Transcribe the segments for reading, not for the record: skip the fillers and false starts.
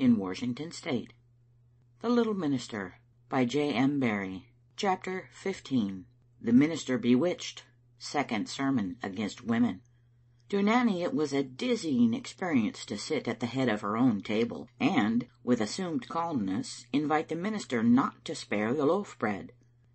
in Washington State. The Little Minister by J. M. Barrie. Chapter 15. The Minister Bewitched. Second Sermon Against Women. To Nanny it was a dizzying experience to sit at the head of her own table and, with assumed calmness, invite the minister not to spare the loaf-bread.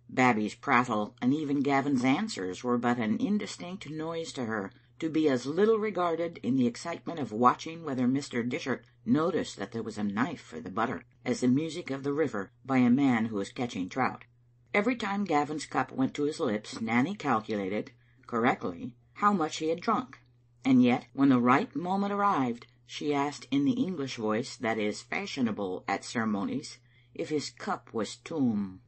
Babbie's prattle and even Gavin's answers were but an indistinct noise to her, to be as little regarded in the excitement of watching whether Mr. Dishart noticed that there was a knife for the butter, as the music of the river by a man who was catching trout. Every time Gavin's cup went to his lips, Nanny calculated, correctly, how much he had drunk. And yet, when the right moment arrived, she asked in the English voice that is fashionable at ceremonies if his cup was toom.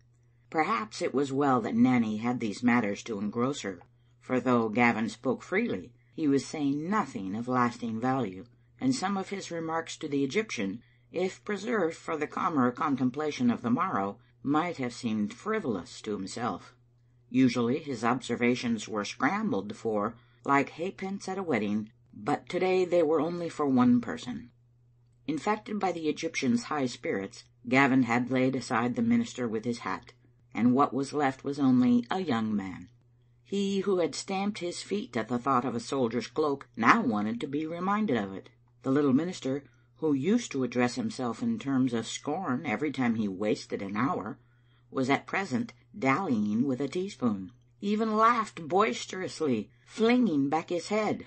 Perhaps it was well that Nanny had these matters to engross her, for though Gavin spoke freely, he was saying nothing of lasting value, and some of his remarks to the Egyptian, if preserved for the calmer contemplation of the morrow, might have seemed frivolous to himself. Usually his observations were scrambled for, like halfpence at a wedding, but today they were only for one person. Infected by the Egyptian's high spirits, Gavin had laid aside the minister with his hat, and what was left was only a young man. He who had stamped his feet at the thought of a soldier's cloak now wanted to be reminded of it. The little minister, who used to address himself in terms of scorn every time he wasted an hour, was at present dallying with a teaspoon. He even laughed boisterously, flinging back his head,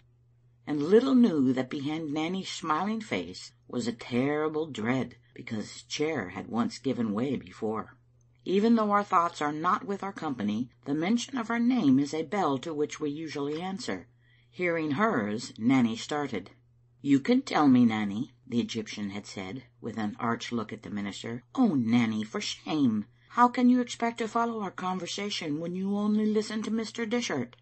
and little knew that behind Nanny's smiling face was a terrible dread, because his chair had once given way before. Even though our thoughts are not with our company, the mention of her name is a bell to which we usually answer. Hearing hers, Nanny started. "You can tell me, Nanny," the Egyptian had said, with an arch look at the minister. "Oh, Nanny, for shame! How can you expect to follow our conversation when you only listen to Mr. Dishart?"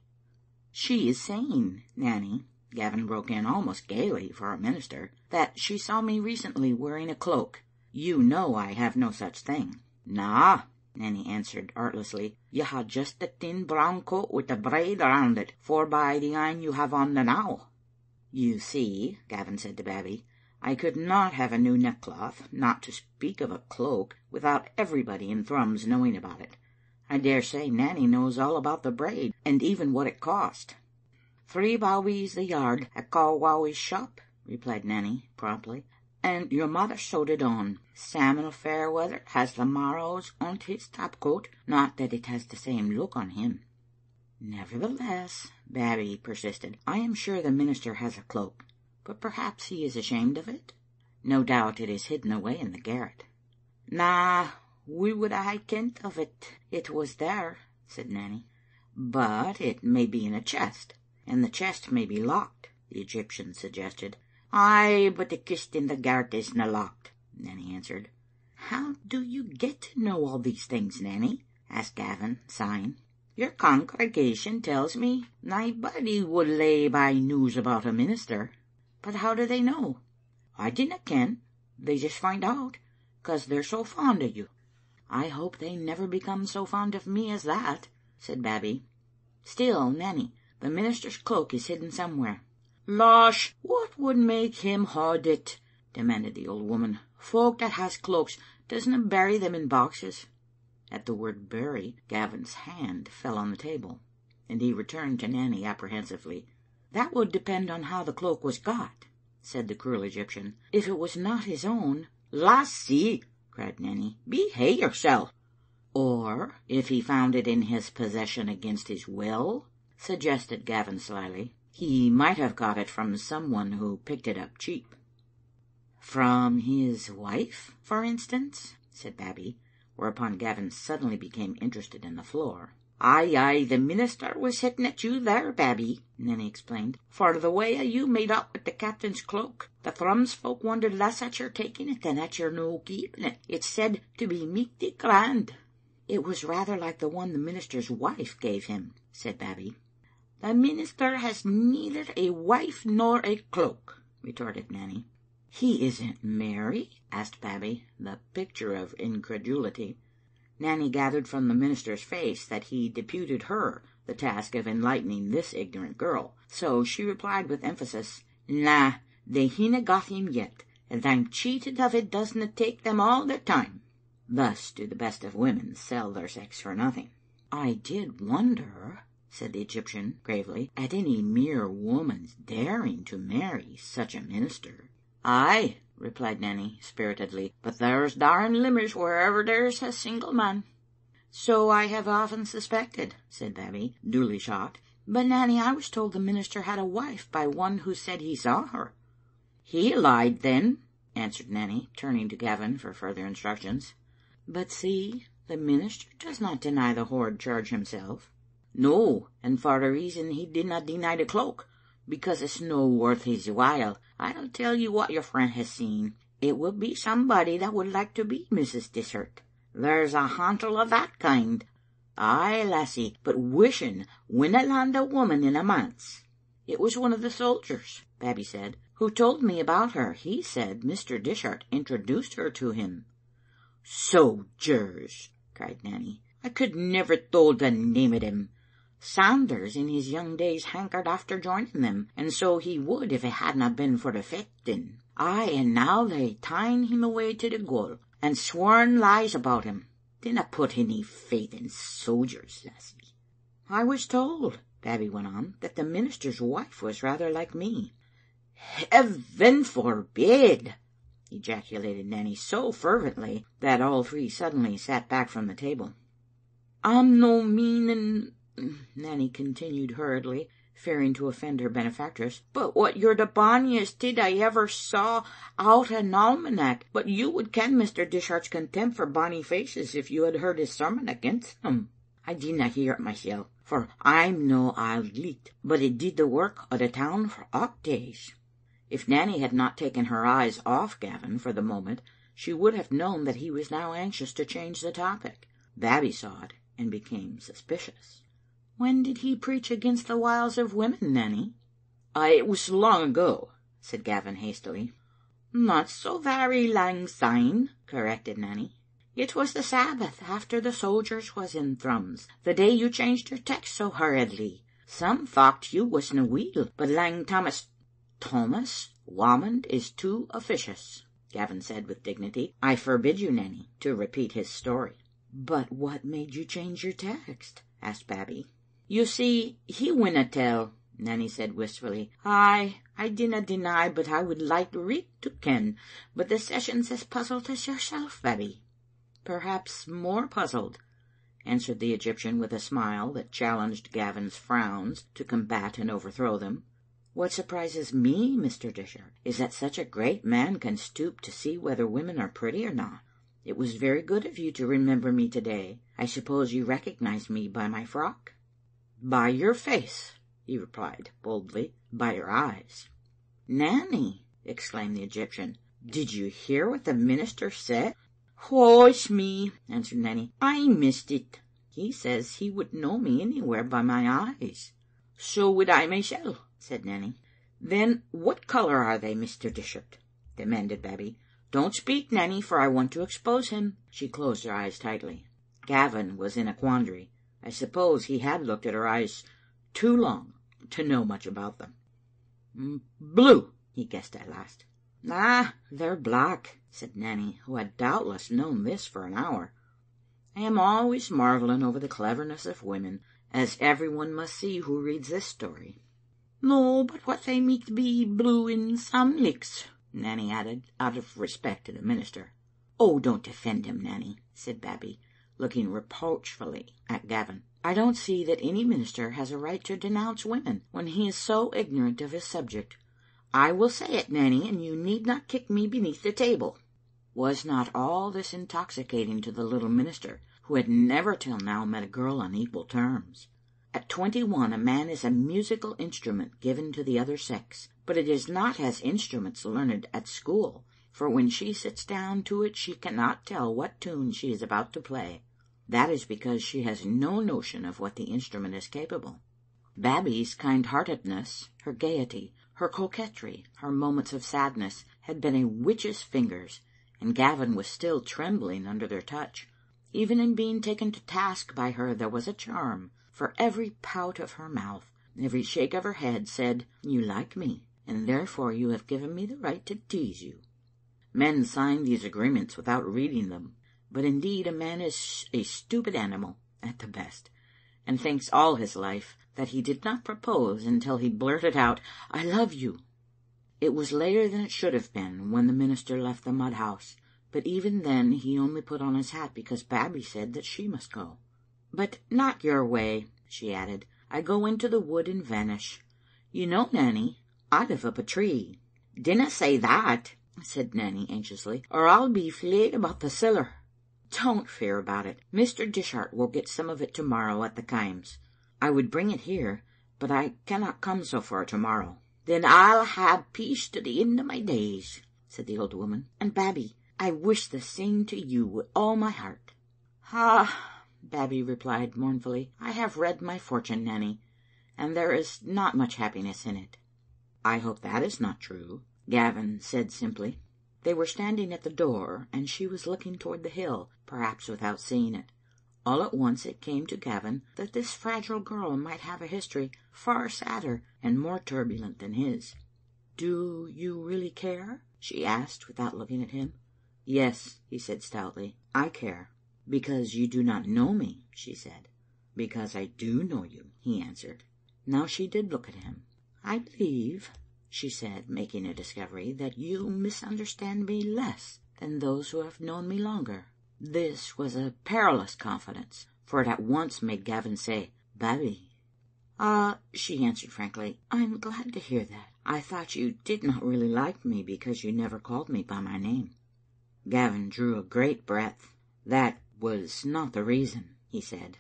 "She is saying, Nanny," Gavin broke in almost gaily for a minister, "that she saw me recently wearing a cloak. You know I have no such thing." "Na," Nanny answered artlessly, "you had just a thin brown coat with a braid around it, forby the ane you have on the now." "You see," Gavin said to Babbie, "I could not have a new neckcloth, not to speak of a cloak, without everybody in Thrums knowing about it. I dare say Nanny knows all about the braid, and even what it cost." "Three bowies the yard at Kawowie's shop," replied Nanny promptly. "And your mother sewed it on. Samuel Fairweather has the marrows on his topcoat, not that it has the same look on him." "Nevertheless," Babbie persisted, "I am sure the minister has a cloak, but perhaps he is ashamed of it. No doubt it is hidden away in the garret." "Na, we would hae kent of it. It was there," said Nanny. "But it may be in a chest, and the chest may be locked," the Egyptian suggested. "Ay, but the kist in the garret isna locked," Nanny answered. "How do you get to know all these things, Nanny?" asked Gavin, sighing. "Your congregation tells me naebody would lay by news about a minister." "But how do they know?" "I dinna ken. They just find out, because they're so fond of you." "I hope they never become so fond of me as that," said Babbie. "Still, Nanny, the minister's cloak is hidden somewhere." "Losh, what would make him hod it?" demanded the old woman. "Folk that has cloaks doesna bury them in boxes." At the word "bury," Gavin's hand fell on the table, and he returned to Nanny apprehensively. "That would depend on how the cloak was got," said the cruel Egyptian. "If it was not his own—" "Lassie," cried Nanny, "behave yourself." "Or if he found it in his possession against his will," suggested Gavin slyly. "He might have got it from someone who picked it up cheap." "From his wife, for instance?" said Babbie, whereupon Gavin suddenly became interested in the floor. "Ay, ay, the minister was hitting at you there, Babbie," Nanny explained, "for the way you made up with the captain's cloak. The Thrums folk wondered less at your taking it than at your no keeping it. It's said to be michty grand." "It was rather like the one the minister's wife gave him," said Babbie. "The minister has neither a wife nor a cloak," retorted Nanny. "He isn't married?" asked Babbie, the picture of incredulity. Nanny gathered from the minister's face that he deputed her the task of enlightening this ignorant girl, so she replied with emphasis, "Na, they hinna got him yet, and I'm cheated of it doesna take them all their time." Thus do the best of women sell their sex for nothing. "I did wonder," said the Egyptian gravely, "at any mere woman's daring to marry such a minister." "Ay," replied Nanny spiritedly, "but there's daring limits wherever there's a single man." "So I have often suspected," said Babbie, duly shocked. "But, Nanny, I was told the minister had a wife by one who said he saw her." "He lied, then," answered Nanny, turning to Gavin for further instructions. "But see, the minister does not deny the horrid charge himself." "No, and for the reason he did not deny the cloak, because it's no worth his while. I'll tell you what your friend has seen. It will be somebody that would like to be Mrs. Dishart. There's a hantle of that kind. Ay, lassie, but wishing winna land a woman in a manse. It was one of the soldiers," Babbie said, "who told me about her. He said Mr. Dishart introduced her to him." "Soldiers!" cried Nanny. "I could never told the name of them. Sanders in his young days hankered after joining them, and so he would if it hadna been for the fechting. Ay, and now they tying him away to the gaol, and sworn lies about him. Dinna put any faith in soldiers, lassie." "I was told," Babbie went on, "that the minister's wife was rather like me." "Heaven forbid!" ejaculated Nanny so fervently that all three suddenly sat back from the table. "I'm no meaning," Nanny continued hurriedly, fearing to offend her benefactress, "but what you're the bonniest tid I ever saw out an almanac. But you would ken Mr. Dishart's contempt for bonny faces if you had heard his sermon against them. I didna hear it mysel, for I'm no auld licht, but it did the work o' the town for 8 days." If Nanny had not taken her eyes off Gavin for the moment, she would have known that he was now anxious to change the topic. Babbie saw it and became suspicious. "When did he preach against the wiles of women, Nanny?" "It was long ago," said Gavin hastily. "Not so very lang syne," corrected Nanny. "It was the Sabbath after the soldiers was in Thrums, the day you changed your text so hurriedly. Some thocht you wasna weel, but lang Thomas Whamond is too officious," Gavin said with dignity. "I forbid you, Nanny, to repeat his story." "But what made you change your text?" asked Babbie. "You see, he winna tell," Nanny said wistfully. "Ay, I dinna deny, but I would like richt to ken. But the session's as puzzled as yourself, Babbie." "Perhaps more puzzled," answered the Egyptian with a smile that challenged Gavin's frowns to combat and overthrow them. "What surprises me, Mr. Dishart, is that such a great man can stoop to see whether women are pretty or not. It was very good of you to remember me to-day. I suppose you recognized me by my frock?" "By your face," he replied boldly, "by your eyes." "Nanny," exclaimed the Egyptian, "did you hear what the minister said?" "Oh, it's me," answered Nanny. "I missed it. He says he would know me anywhere by my eyes." "So would I myself," said Nanny. "Then what colour are they, Mr. Dishart?" demanded Babbie. "Don't speak, Nanny, for I want to expose him." She closed her eyes tightly. Gavin was in a quandary. I suppose he had looked at her eyes too long to know much about them. "Blue," he guessed at last. "Ah, they're black," said Nanny, who had doubtless known this for an hour. I am always marvelling over the cleverness of women, as everyone must see who reads this story. "No, but what they micht be blue in some lichts," Nanny added, out of respect to the minister. "Oh, don't defend him, Nanny," said Babbie, looking reproachfully at Gavin. "I don't see that any minister has a right to denounce women when he is so ignorant of his subject. I will say it, Nanny, and you need not kick me beneath the table." Was not all this intoxicating to the little minister, who had never till now met a girl on equal terms? At 21 a man is a musical instrument given to the other sex, but it is not as instruments learned at school, for when she sits down to it she cannot tell what tune she is about to play. That is because she has no notion of what the instrument is capable. Babbie's kind-heartedness, her gaiety, her coquetry, her moments of sadness, had been a witch's fingers, and Gavin was still trembling under their touch. Even in being taken to task by her there was a charm, for every pout of her mouth, every shake of her head said, "You like me, and therefore you have given me the right to tease you." Men sign these agreements without reading them. But indeed a man is a stupid animal at the best, and thinks all his life that he did not propose until he blurted out, "I love you." It was later than it should have been when the minister left the mud house, but even then he only put on his hat because Babbie said that she must go. "But not your way," she added. "I go into the wood and vanish. You know, Nanny, I live up a tree." "Dinna say that," said Nanny anxiously, "or I'll be fleid about the siller." "Don't fear about it. Mr. Dishart will get some of it to-morrow at the Kaimes. I would bring it here, but I cannot come so far to-morrow." "Then I'll have peace to the end of my days," said the old woman. "And, Babbie, I wish the same to you with all my heart." "Ah," Babbie replied mournfully, "I have read my fortune, Nanny, and there is not much happiness in it." "I hope that is not true," Gavin said simply. They were standing at the door, and she was looking toward the hill, perhaps without seeing it. All at once it came to Gavin that this fragile girl might have a history far sadder and more turbulent than his. "Do you really care?" she asked, without looking at him. "Yes," he said stoutly, "I care." "Because you do not know me," she said. "Because I do know you," he answered. Now she did look at him. "I believe," she said, making a discovery, "that you misunderstand me less than those who have known me longer." This was a perilous confidence, for it at once made Gavin say, "Babbie." "Ah," she answered frankly, "I'm glad to hear that. I thought you did not really like me because you never called me by my name." Gavin drew a great breath. "That was not the reason," he said.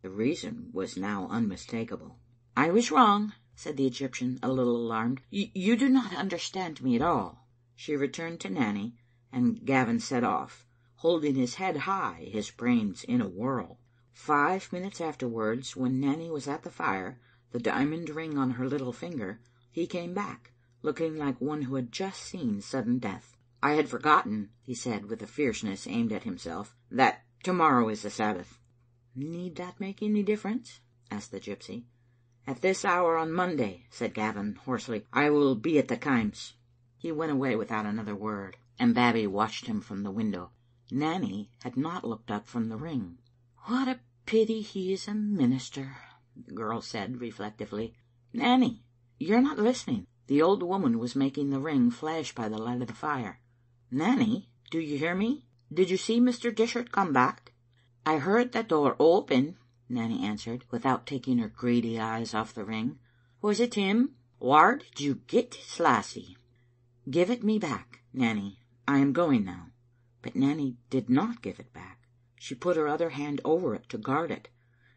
The reason was now unmistakable. "I was wrong," said the Egyptian, a little alarmed. You do not understand me at all." She returned to Nanny, and Gavin set off, holding his head high, his brains in a whirl. 5 minutes afterwards, when Nanny was at the fire, the diamond ring on her little finger, he came back, looking like one who had just seen sudden death. "I had forgotten," he said, with a fierceness aimed at himself, "that to-morrow is the Sabbath." "Need that make any difference?" asked the gypsy. "At this hour on Monday," said Gavin hoarsely, "I will be at the Kaimes." He went away without another word, and Babbie watched him from the window. Nanny had not looked up from the ring. "What a pity he is a minister," the girl said reflectively. "Nanny, you're not listening." The old woman was making the ring flash by the light of the fire. "Nanny, do you hear me? Did you see Mr. Dishart come back?" "I heard the door open," Nanny answered, without taking her greedy eyes off the ring. "Was it him? Whar did you get this lassie?" "Give it me back, Nanny. I am going now." But Nanny did not give it back. She put her other hand over it to guard it,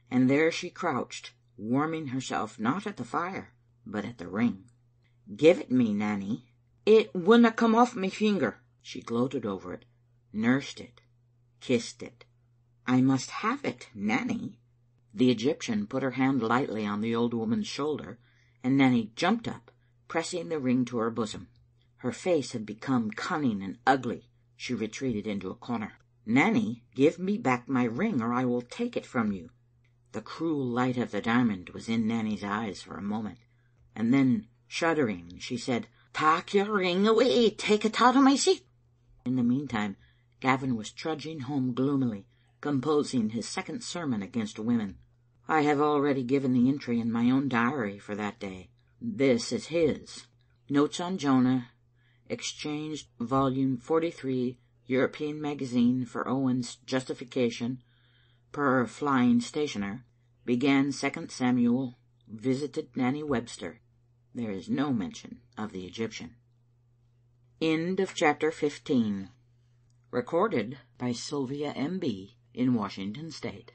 and there she crouched, warming herself not at the fire, but at the ring. "Give it me, Nanny." "It wouldna come off my finger." She gloated over it, nursed it, kissed it. "I must have it, Nanny." The Egyptian put her hand lightly on the old woman's shoulder, and Nanny jumped up, pressing the ring to her bosom. Her face had become cunning and ugly. She retreated into a corner. "Nanny, give me back my ring, or I will take it from you." The cruel light of the diamond was in Nanny's eyes for a moment, and then, shuddering, she said, "Tak your ring away. Take it out of my seat." In the meantime, Gavin was trudging home gloomily, composing his second sermon against women. I have already given the entry in my own diary for that day. This is his. Notes on Jonah, exchanged volume 43, European magazine for Owen's justification, per flying stationer, began 2 Samuel, visited Nanny Webster. There is no mention of the Egyptian. End of chapter 15. Recorded by Silvia M. B. in Washington State.